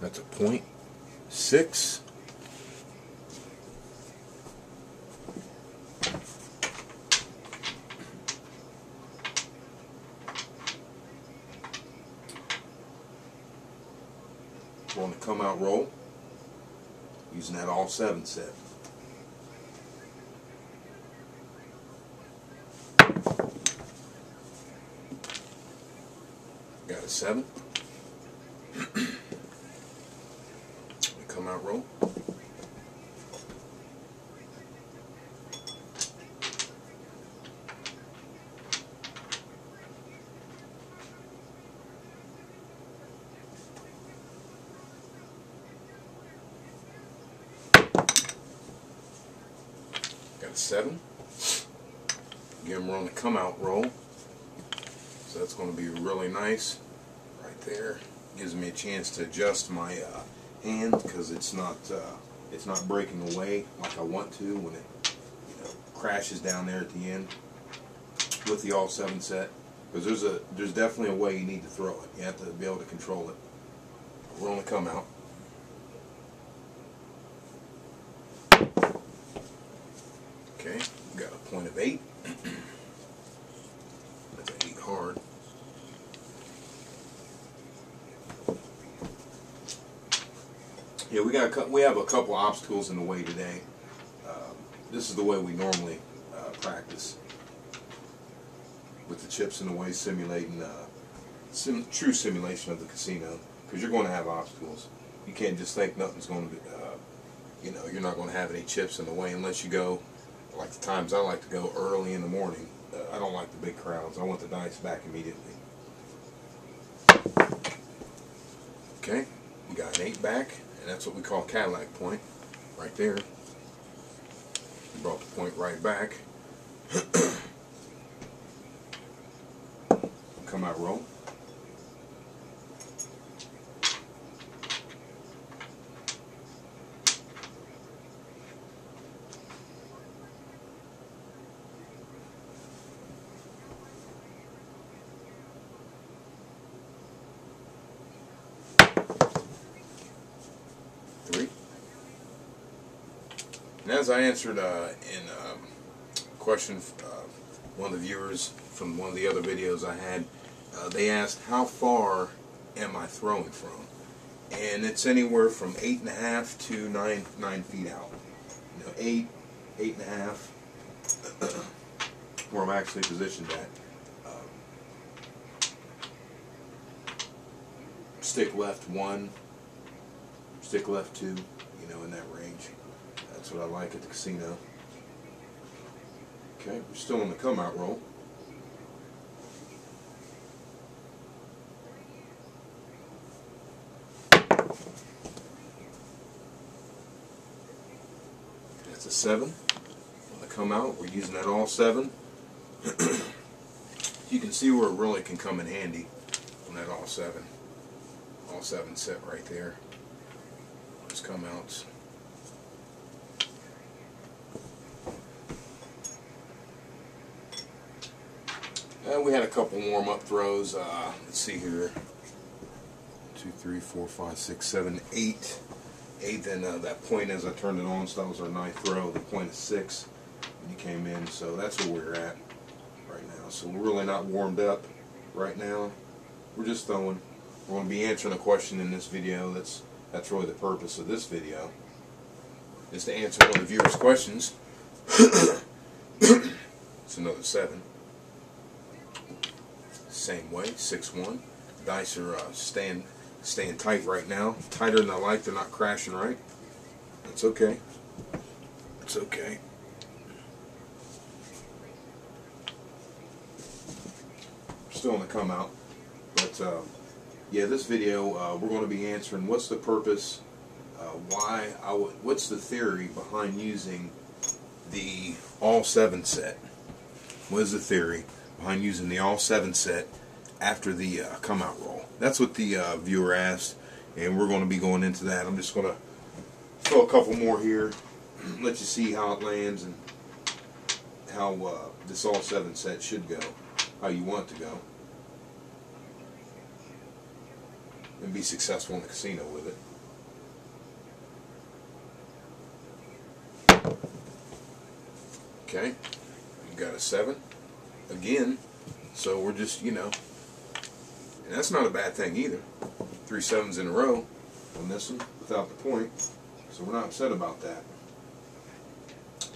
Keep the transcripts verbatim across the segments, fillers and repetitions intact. That's a point six. We're on the come out roll using that all seven set. Got a seven. Come out roll. Got a seven. Again, we're on the come out roll. So that's going to be really nice right there. Gives me a chance to adjust my uh, hand because it's not uh, it's not breaking away like I want to when it you know, crashes down there at the end with the all seven set, because there's a there's definitely a way you need to throw it. You have to be able to control it. We're on the come out. Okay, we've got a point of eight. That's an eight hard. Yeah, we got a, we have a couple obstacles in the way today. Uh, this is the way we normally uh, practice, with the chips in the way, simulating uh, sim true simulation of the casino, because you're going to have obstacles. You can't just think nothing's going to be, uh, you know, you're not going to have any chips in the way unless you go, like the times I like to go, early in the morning. Uh, I don't like the big crowds. I want the dice back immediately. Okay, we got an eight back. That's what we call Cadillac point, right there. We brought the point right back. Come out roll. And as I answered uh, in a um, question uh, one of the viewers from one of the other videos I had, uh, they asked how far am I throwing from, and it's anywhere from eight and a half to nine nine feet out. You know, eight, eight and a half, where I'm actually positioned at. Um, stick left one, stick left two, you know, in that range. That's what I like at the casino. Okay, we're still on the come out roll. That's a seven. On the come out, we're using that all seven. You can see where it really can come in handy on that all seven. All seven set right there. Those come outs. Uh, we had a couple warm-up throws. Uh, let's see here. Two, three, four, five, six, seven, eight. Eight, then uh, that point as I turned it on, so that was our ninth throw. The point is six when you came in, so that's where we're at right now. So we're really not warmed up right now. We're just throwing. We're going to be answering a question in this video. That's, that's really the purpose of this video, is to answer one of the viewers' questions. It's another seven. Same way, six one. Dice are uh, staying, staying tight right now. Tighter than I like. They're not crashing right. That's okay. That's okay. Still on the come out. But, uh, yeah, this video, uh, we're going to be answering what's the purpose, uh, why I would, what's the theory behind using the all seven set? What is the theory behind using the all seven set after the uh, come out roll? That's what the uh, viewer asked, and we're going to be going into that. I'm just going to throw a couple more here, let you see how it lands and how uh, this all seven set should go, how you want it to go. and be successful in the casino with it. Okay, you got a seven again, so we're just, you know, and that's not a bad thing either. Three sevens in a row on this one without the point, so we're not upset about that.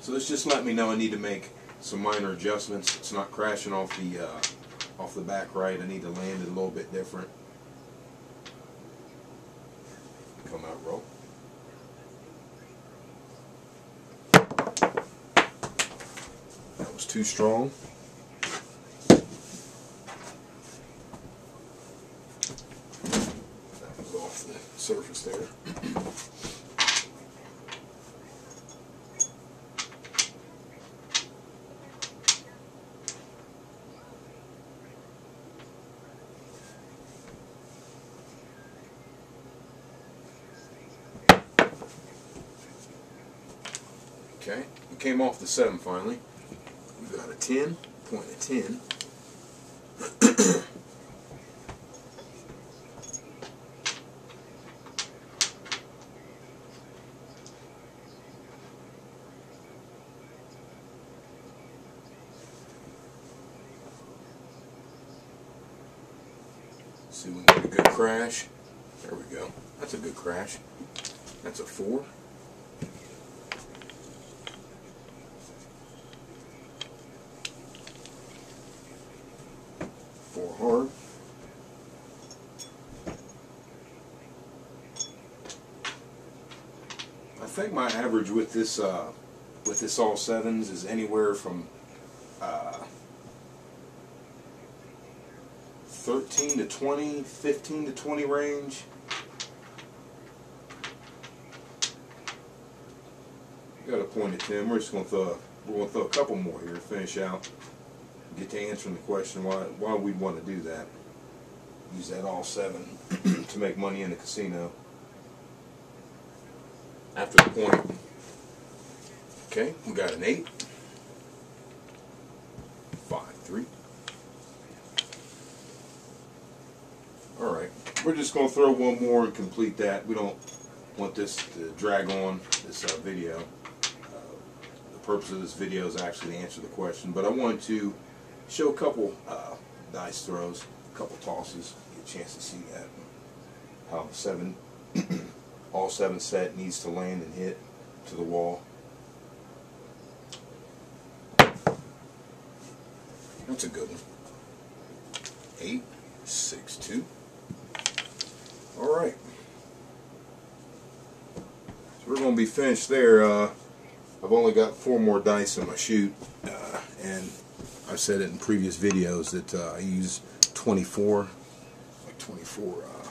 So this just let me know I need to make some minor adjustments. It's not crashing off the uh, off the back right. I need to land it a little bit different. Come out roll. That was too strong. That was off the surface there. Okay, it came off the seven finally. We got a ten, point a ten. See, we got a good crash. There we go. That's a good crash. That's a four. Four hard. I think my average with this uh, with this all sevens is anywhere from uh, thirteen to twenty, fifteen to twenty range. We got a point at ten. We're just gonna throw we're gonna throw a couple more here to finish out. Get to answering the question why why we'd want to do that. Use that all seven to make money in the casino. After the point. Okay, we got an eight. Five, three. Alright, we're just going to throw one more and complete that. We don't want this to drag on this uh, video. Uh, the purpose of this video is actually to answer the question, but I wanted to show a couple uh, dice throws, a couple tosses, get a chance to see that. How the seven, all seven set needs to land and hit to the wall. That's a good one. Eight, six, two. All right. So we're going to be finished there. Uh, I've only got four more dice in my chute, uh, and I've said it in previous videos that uh, I use twenty-four, like twenty-four uh,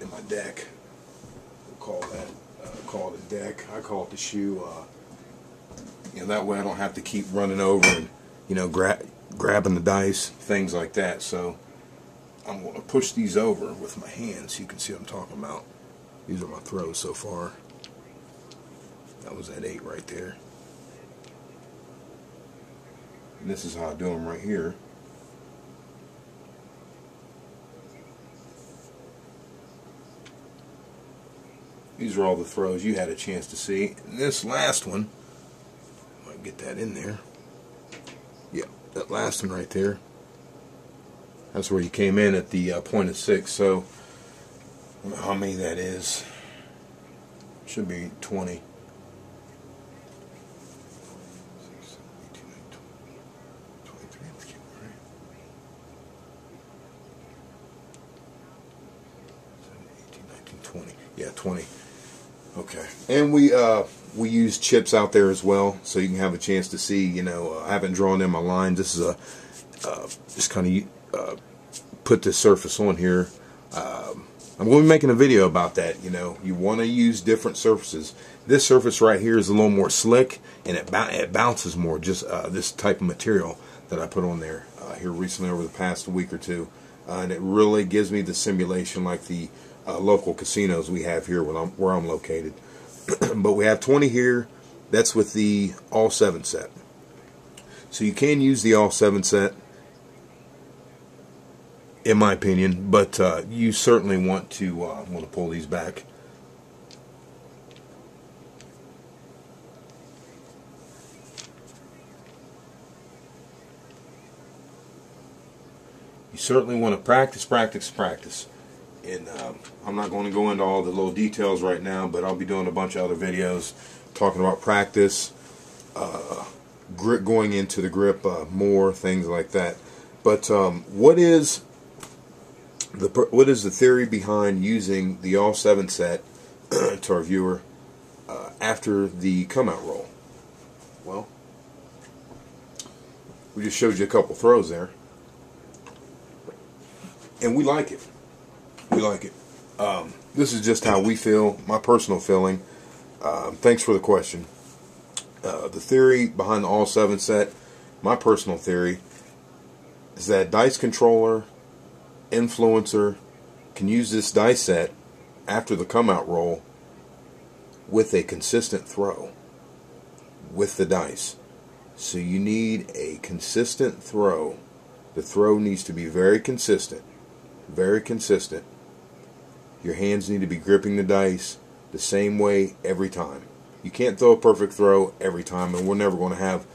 in my deck. We'll call that, uh, call it a deck. I call it the shoe. Uh, you know, that way I don't have to keep running over and, you know, gra grabbing the dice, things like that. So I'm going to push these over with my hands so you can see what I'm talking about. These are my throws so far. That was that eight right there. And this is how I do them right here. These are all the throws you had a chance to see. And this last one, I might get that in there. Yeah, that last one right there. That's where you came in at the uh, point of six. So, I don't know how many that is. Should be twenty. Yeah, twenty. Okay. And we uh, we use chips out there as well, so you can have a chance to see. You know, uh, I haven't drawn in my lines. This is a uh, just kind of uh, put this surface on here. Um, I'm going to be making a video about that. You know, you want to use different surfaces. This surface right here is a little more slick, and it it bounces more. Just uh, this type of material that I put on there uh, here recently over the past week or two, uh, and it really gives me the simulation like the Uh, local casinos we have here where I'm, where I'm located. But we have twenty here. That's with the all seven set. So you can use the all seven set in my opinion, but uh, you certainly want to uh, want to pull these back. You certainly want to practice, practice, practice. And uh, I'm not going to go into all the little details right now, but I'll be doing a bunch of other videos talking about practice, uh, grip, going into the grip uh, more, things like that. But um, what is The, what is the theory behind using the all seven set to our viewer uh, after the come out roll? Well, we just showed you a couple throws there, and we like it. We like it. Um, this is just how we feel, my personal feeling. Um, thanks for the question. Uh, the theory behind the all seven set, my personal theory, is that dice controller influencer can use this die set after the come out roll with a consistent throw with the dice. So you need a consistent throw. The throw needs to be very consistent, very consistent. Your hands need to be gripping the dice the same way every time. You can't throw a perfect throw every time, and we're never going to have,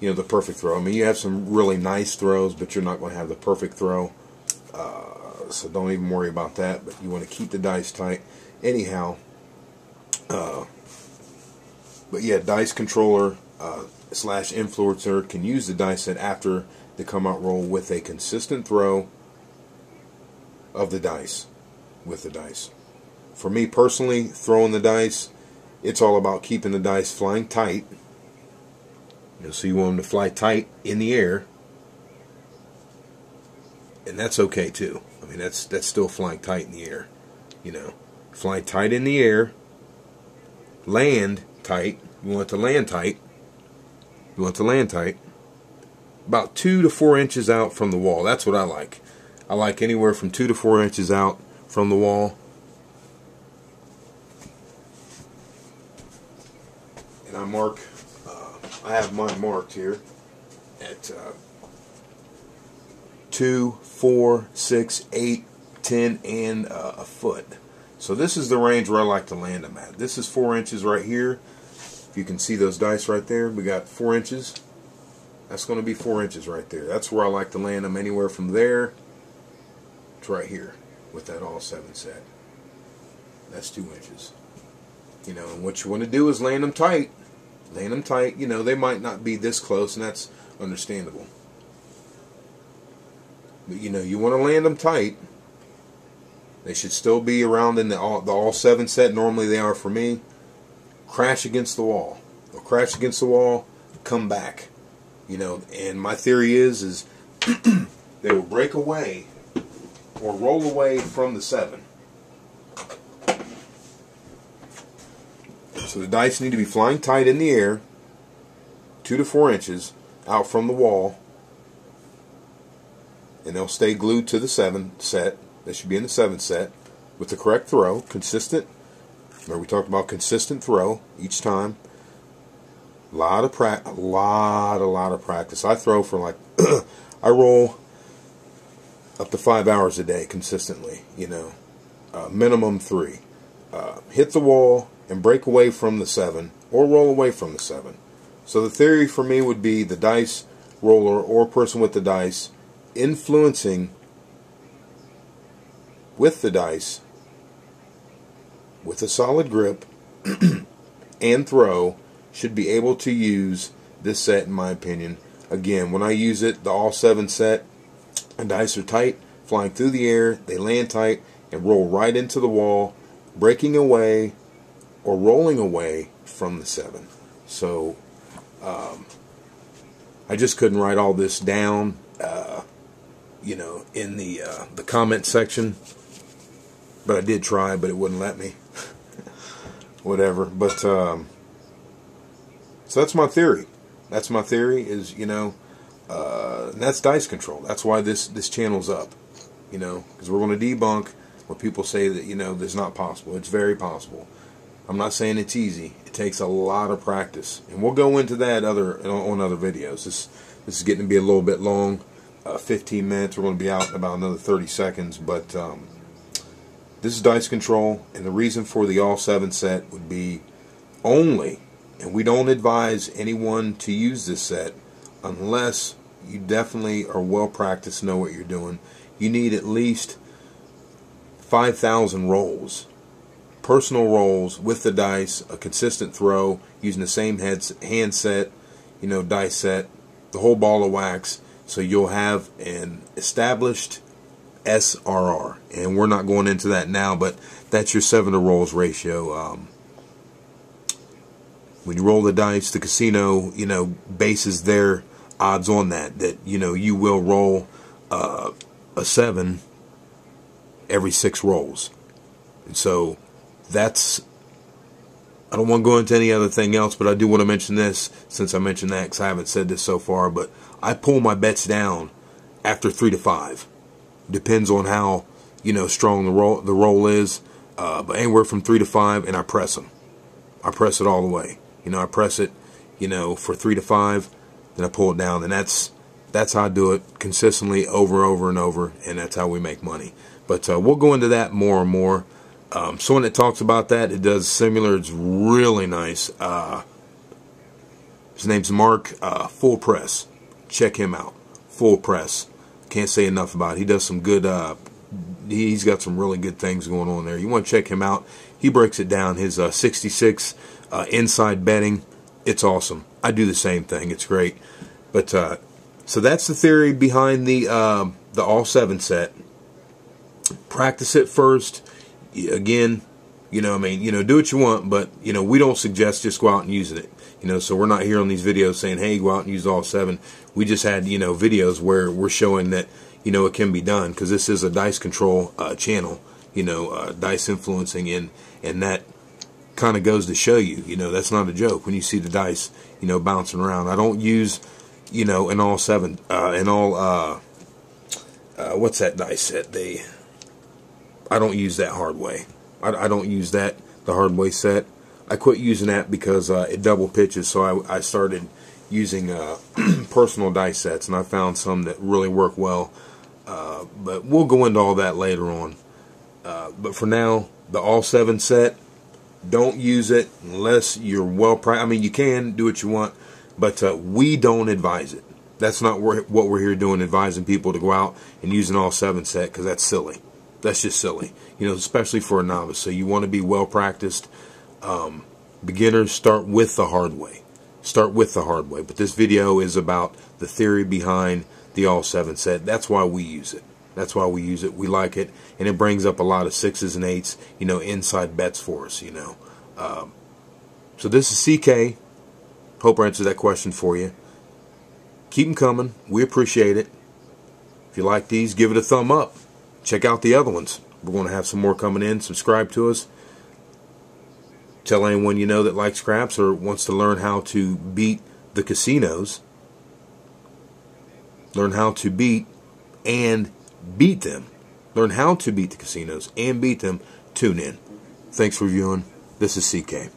you know, the perfect throw. I mean, you have some really nice throws, but you're not going to have the perfect throw. Uh, so don't even worry about that, but you want to keep the dice tight anyhow. Uh, but yeah, dice controller uh, slash influencer can use the dice set after the come out roll with a consistent throw of the dice with the dice. For me personally, throwing the dice, it's all about keeping the dice flying tight. You know, so you want them to fly tight in the air. And that's okay too. I mean, that's that's still flying tight in the air, you know. Fly tight in the air, land tight. You want it to land tight. You want it to land tight. About two to four inches out from the wall. That's what I like. I like anywhere from two to four inches out from the wall. And I mark. Uh, I have mine marked here at. Uh, two, four, six, eight, ten, and uh, a foot. So this is the range where I like to land them at. This is four inches right here. If you can see those dice right there, we got four inches. That's going to be four inches right there. That's where I like to land them, anywhere from there to right here with that all seven set. That's two inches. You know, and what you want to do is land them tight. Land them tight. You know, they might not be this close, and that's understandable. But, you know, you want to land them tight. They should still be around in the all, the all seven set. Normally they are for me. Crash against the wall. They'll crash against the wall, come back. You know, and my theory is, is they will break away or roll away from the seven. So the dice need to be flying tight in the air, two to four inches out from the wall. And they'll stay glued to the seven set. They should be in the seven set with the correct throw, consistent. Remember we talked about consistent throw each time. A lot of pra- a lot, a lot of practice. I throw for like, I roll up to five hours a day consistently. You know, uh, minimum three. Uh, hit the wall and break away from the seven, or roll away from the seven. So the theory for me would be the dice roller or person with the dice influencing with the dice with a solid grip and throw should be able to use this set, in my opinion. Again, when I use it, the all seven set, the dice are tight, flying through the air, they land tight and roll right into the wall, breaking away or rolling away from the seven. So um, I just couldn't write all this down uh, you know, in the uh, the comment section, but I did try, but it wouldn't let me. Whatever. But um, so that's my theory. That's my theory. Is you know, uh, and that's dice control. That's why this this channel's up. You know, because we're going to debunk what people say that you know that's not possible. It's very possible. I'm not saying it's easy. It takes a lot of practice, and we'll go into that other on, on other videos. This this is getting to be a little bit long. uh, fifteen minutes. We're going to be out in about another thirty seconds, but um, this is dice control, and the reason for the all seven set would be only, and we don't advise anyone to use this set unless you definitely are well practiced, know what you're doing. You need at least five thousand rolls, personal rolls with the dice, a consistent throw, using the same heads, hand set, you know, dice set, the whole ball of wax, so you'll have an established S R R. And we're not going into that now, but that's your seven to rolls ratio. Um, when you roll the dice, the casino, you know, bases their odds on that, that, you know, you will roll uh, a seven every six rolls. And so that's, I don't want to go into any other thing else, but I do want to mention this since I mentioned that, because I haven't said this so far, but I pull my bets down after three to five. Depends on how, you know, strong the roll, the roll is, uh, but anywhere from three to five, and I press them. I press it all the way. You know, I press it, you know, for three to five, then I pull it down, and that's that's how I do it consistently over, over, and over, and that's how we make money. But uh, we'll go into that more and more. Um, someone that talks about that, it does similar, it's really nice. Uh, his name's Mark, uh, Full Press. Check him out. Full Press. Can't say enough about it. He does some good, uh, he's got some really good things going on there. You want to check him out. He breaks it down. His uh, sixty-six uh, inside betting, it's awesome. I do the same thing. It's great. But uh, so that's the theory behind the uh, the all seven set. Practice it first. Again, you know, I mean, you know, do what you want, but, you know, we don't suggest just go out and using it. You know, so we're not here on these videos saying, hey, go out and use all seven. We just had, you know, videos where we're showing that, you know, it can be done, because this is a dice control uh, channel, you know, uh, dice influencing, and, and that kind of goes to show you, you know, that's not a joke when you see the dice, you know, bouncing around. I don't use, you know, an all seven, uh, an all, uh, uh, what's that dice set? They, I don't use that hard way. I, I don't use that, the hard way set. I quit using that because uh, it double pitches, so I, I started using uh, personal dice sets, and I found some that really work well. Uh, but we'll go into all that later on. Uh, but for now, the all seven set, don't use it unless you're well practiced. I mean, you can do what you want, but uh, we don't advise it. That's not what we're here doing, advising people to go out and use an all seven set, because that's silly. That's just silly, you know, especially for a novice. So you want to be well practiced. Um, beginners, start with the hard way. Start with the hard way. But this video is about the theory behind the all seven set. That's why we use it. That's why we use it. We like it, and it brings up a lot of sixes and eights, you know, inside bets for us, you know. Um, so this is C K. Hope I answered that question for you. Keep them coming. We appreciate it. If you like these, give it a thumb up. Check out the other ones. We're going to have some more coming in. Subscribe to us. Tell anyone you know that likes craps or wants to learn how to beat the casinos. Learn how to beat and beat them. Learn how to beat the casinos and beat them. Tune in. Thanks for viewing. This is C K.